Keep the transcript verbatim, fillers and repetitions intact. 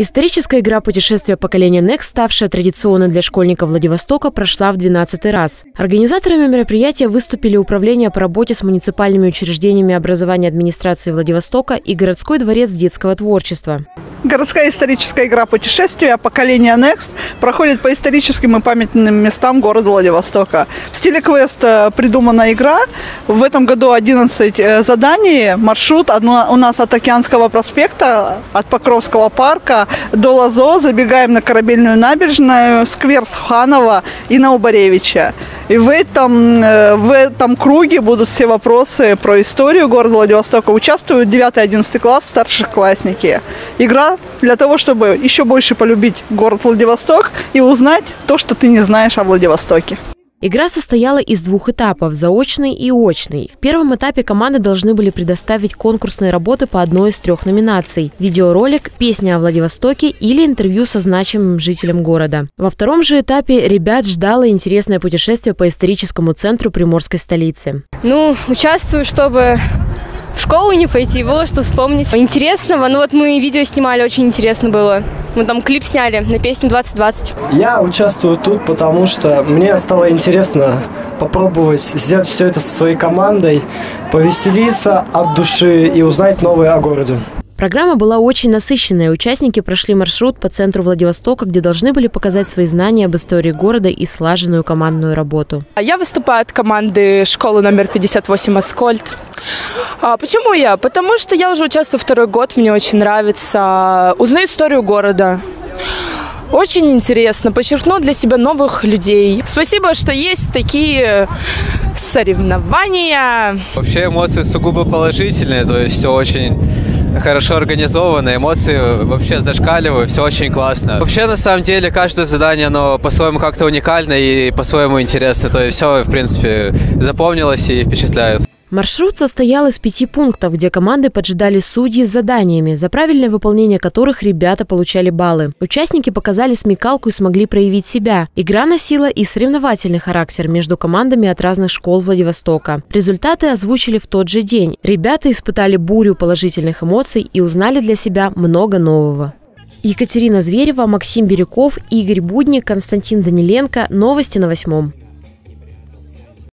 Историческая игра «Путешествие поколения Next», ставшая традиционной для школьников Владивостока, прошла в двенадцатый раз. Организаторами мероприятия выступили Управление по работе с муниципальными учреждениями образования администрации Владивостока и городской дворец детского творчества. Городская историческая игра «Путешествие поколения Next» проходит по историческим и памятным местам города Владивостока. В стиле квест придумана игра. В этом году одиннадцать заданий. Маршрут у нас от Океанского проспекта, от Покровского парка до Лазо. Забегаем на Корабельную набережную, сквер Суханова и на Убаревича. И в этом, в этом круге будут все вопросы про историю города Владивостока. Участвуют девятый-одиннадцатый класс, старшеклассники. Игра для того, чтобы еще больше полюбить город Владивосток и узнать то, что ты не знаешь о Владивостоке. Игра состояла из двух этапов – заочный и очный. В первом этапе команды должны были предоставить конкурсные работы по одной из трех номинаций – видеоролик, песня о Владивостоке или интервью со значимым жителем города. Во втором же этапе ребят ждало интересное путешествие по историческому центру Приморской столицы. Ну, участвую, чтобы в школу не пойти, было что вспомнить интересного. Ну вот мы видео снимали, очень интересно было. Мы там клип сняли на песню двадцать двадцать. Я участвую тут, потому что мне стало интересно попробовать сделать все это со своей командой, повеселиться от души и узнать новое о городе. Программа была очень насыщенная. Участники прошли маршрут по центру Владивостока, где должны были показать свои знания об истории города и слаженную командную работу. Я выступаю от команды школы номер пятьдесят восемь «Аскольд». А почему я? Потому что я уже участвую второй год, мне очень нравится. Узнаю историю города. Очень интересно, подчеркну для себя новых людей. Спасибо, что есть такие соревнования. Вообще эмоции сугубо положительные, то есть все очень хорошо организовано, эмоции вообще зашкаливают, все очень классно. Вообще, на самом деле, каждое задание, оно по-своему как-то уникально и по-своему интересно. То есть все, в принципе, запомнилось и впечатляет. Маршрут состоял из пяти пунктов, где команды поджидали судьи с заданиями, за правильное выполнение которых ребята получали баллы. Участники показали смекалку и смогли проявить себя. Игра носила и соревновательный характер между командами от разных школ Владивостока. Результаты озвучили в тот же день. Ребята испытали бурю положительных эмоций и узнали для себя много нового. Екатерина Зверева, Максим Бирюков, Игорь Будник, Константин Даниленко. Новости на восьмом.